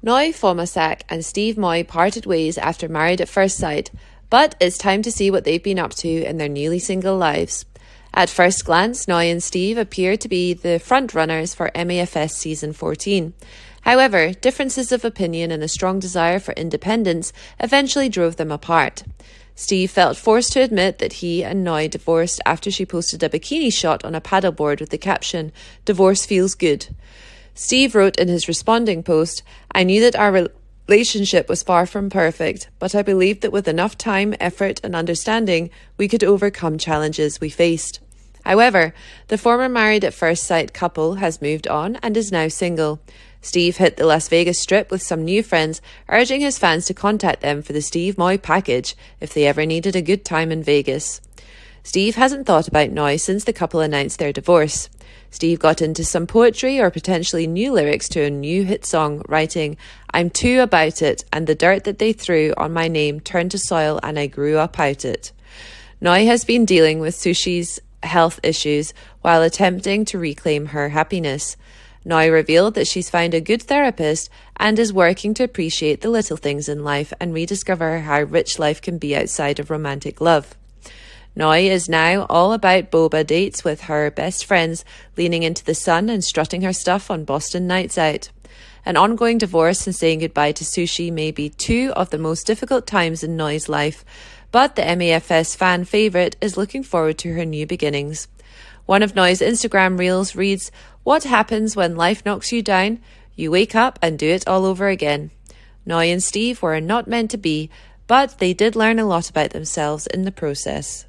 Noi Phommasak and Steve Moy parted ways after Married at First Sight, but it's time to see what they've been up to in their newly single lives. At first glance, Noi and Steve appear to be the front-runners for MAFS Season 14. However, differences of opinion and a strong desire for independence eventually drove them apart. Steve felt forced to admit that he and Noi divorced after she posted a bikini shot on a paddleboard with the caption, "Divorce feels good." Steve wrote in his responding post, "I knew that our relationship was far from perfect, but I believed that with enough time, effort and understanding, we could overcome challenges we faced." However, the former Married at First Sight couple has moved on and is now single. Steve hit the Las Vegas Strip with some new friends, urging his fans to contact them for the Steve Moy package if they ever needed a good time in Vegas. Steve hasn't thought about Noi since the couple announced their divorce. Steve got into some poetry or potentially new lyrics to a new hit song, writing, "I'm too about it, and the dirt that they threw on my name turned to soil and I grew up out it." Noi has been dealing with Sushi's health issues while attempting to reclaim her happiness. Noi revealed that she's found a good therapist and is working to appreciate the little things in life and rediscover how rich life can be outside of romantic love. Noi is now all about boba dates with her best friends, leaning into the sun and strutting her stuff on Boston nights out. An ongoing divorce and saying goodbye to Sushi may be two of the most difficult times in Noi's life, but the MAFS fan favourite is looking forward to her new beginnings. One of Noi's Instagram reels reads, "What happens when life knocks you down? You wake up and do it all over again." Noi and Steve were not meant to be, but they did learn a lot about themselves in the process.